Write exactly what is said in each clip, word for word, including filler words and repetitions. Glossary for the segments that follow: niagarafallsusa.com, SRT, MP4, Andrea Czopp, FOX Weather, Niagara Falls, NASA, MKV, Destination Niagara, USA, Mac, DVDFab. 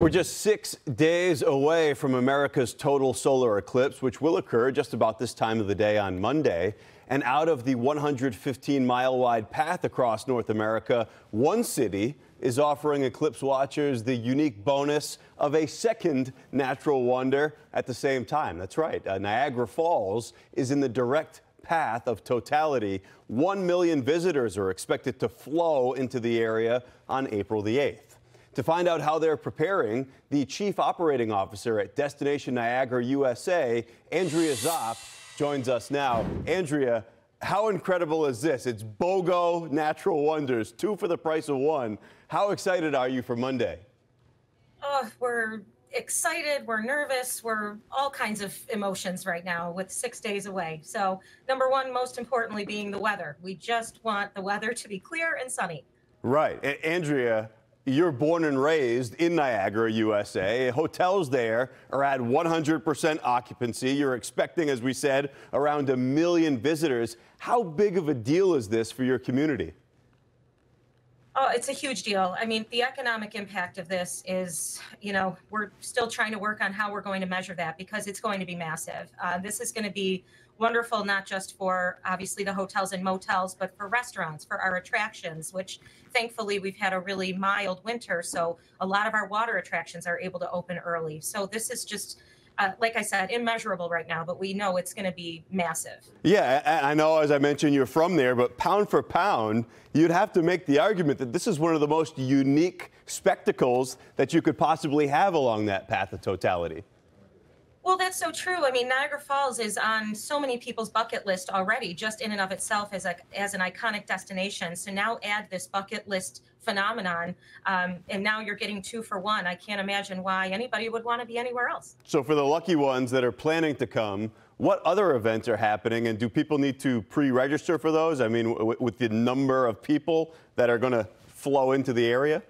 We're just six days away from America's total solar eclipse, which will occur just about this time of the day on Monday. And out of the one hundred fifteen mile wide path across North America, one city is offering eclipse watchers the unique bonus of a second natural wonder at the same time. That's right. Uh, Niagara Falls is in the direct path of totality. One million visitors are expected to flow into the area on April the eighth. To find out how they're preparing, the chief operating officer at Destination Niagara, U S A, Andrea Czopp, joins us now. Andrea, how incredible is this? It's BOGO natural wonders, two for the price of one. How excited are you for Monday? Oh, we're excited, we're nervous, we're all kinds of emotions right now with six days away. So number one, most importantly, being the weather. We just want the weather to be clear and sunny. Right, and Andrea, you're born and raised in Niagara, U S A. Hotels there are at one hundred percent occupancy. You're expecting, as we said, around a million visitors. How big of a deal is this for your community? Oh, it's a huge deal. I mean, the economic impact of this is, you know, we're still trying to work on how we're going to measure that because it's going to be massive. Uh, this is going to be wonderful, not just for obviously the hotels and motels, but for restaurants, for our attractions, which thankfully we've had a really mild winter. So a lot of our water attractions are able to open early. So this is just, uh, like I said, immeasurable right now, but we know it's going to be massive. Yeah, I know, as I mentioned, you're from there, but pound for pound, you'd have to make the argument that this is one of the most unique spectacles that you could possibly have along that path of totality. Well, that's so true. I mean, Niagara Falls is on so many people's bucket list already, just in and of itself as a as an iconic destination. So now add this bucket list phenomenon, um, and now you're getting two for one. I can't imagine why anybody would want to be anywhere else. So for the lucky ones that are planning to come, what other events are happening, and do people need to pre-register for those? I mean, w with the number of people that are going to flow into the area?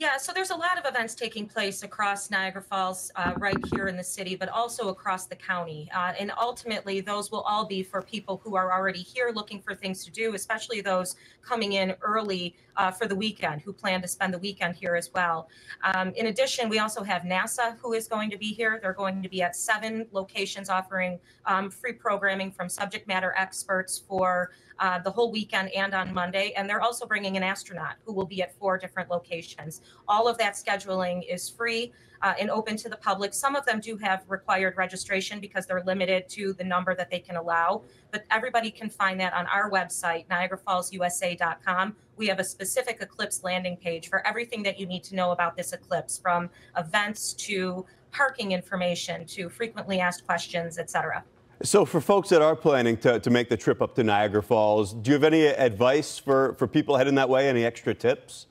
Yeah, so there's a lot of events taking place across Niagara Falls, uh, right here in the city, but also across the county. Uh, and ultimately, those will all be for people who are already here looking for things to do, especially those coming in early uh, for the weekend, who plan to spend the weekend here as well. Um, in addition, we also have NASA, who is going to be here. They're going to be at seven locations offering um, free programming from subject matter experts for uh, the whole weekend and on Monday. And they're also bringing an astronaut who will be at four different locations. All of that scheduling is free uh, and open to the public. Some of them do have required registration because they're limited to the number that they can allow, but everybody can find that on our website, niagara falls U S A dot com. We have a specific eclipse landing page for everything that you need to know about this eclipse, from events to parking information to frequently asked questions, et cetera. So for folks that are planning to, to make the trip up to Niagara Falls, do you have any advice for, for people heading that way, any extra tips?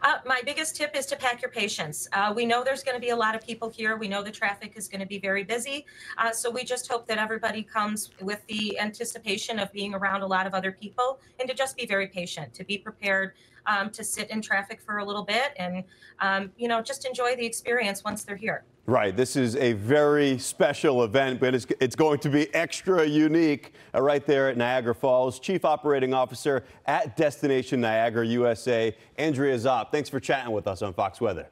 Uh, my biggest tip is to pack your patience. Uh, we know there's going to be a lot of people here. We know the traffic is going to be very busy. Uh, so we just hope that everybody comes with the anticipation of being around a lot of other people and to just be very patient, to be prepared um, to sit in traffic for a little bit and, um, you know, just enjoy the experience once they're here. Right. This is a very special event, but it's, it's going to be extra unique uh, right there at Niagara Falls. Chief Operating Officer at Destination Niagara, U S A, Andrea Czopp. Thanks for chatting with us on Fox Weather.